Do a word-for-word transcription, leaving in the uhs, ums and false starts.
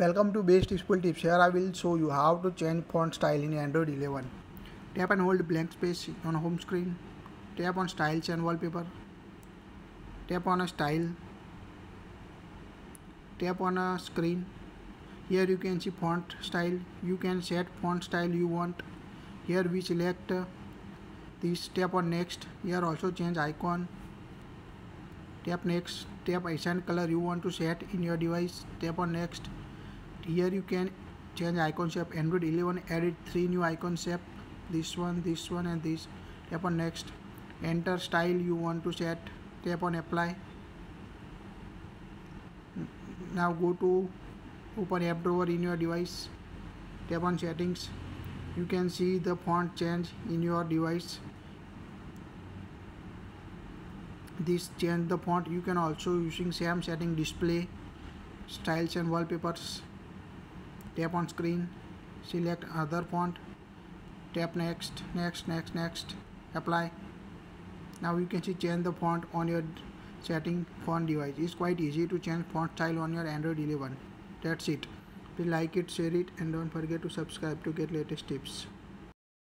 Welcome to Bestful Tips. Here I will show you how to change font style in Android eleven. Tap and hold blank space on home screen. Tap on styles and wallpaper. Tap on a style. Tap on a screen. Here you can see font style. You can set font style you want. Here we select this. Tap on next. Here also change icon. Tap next. Tap assign color you want to set in your device. Tap on next. Here you can change icon shape. Android eleven added three new icon shape. This one, this one, and this. Tap on next. Enter style you want to set. Tap on apply. Now go to open app drawer in your device. Tap on settings. You can see the font change in your device. This change the font. You can also using same setting display, styles and wallpapers. Tap on screen, select other font, tap next, next, next, next, apply. Now you can see change the font on your setting font device. It's quite easy to change font style on your Android eleven. That's it. Please like it, share it, and don't forget to subscribe to get latest tips.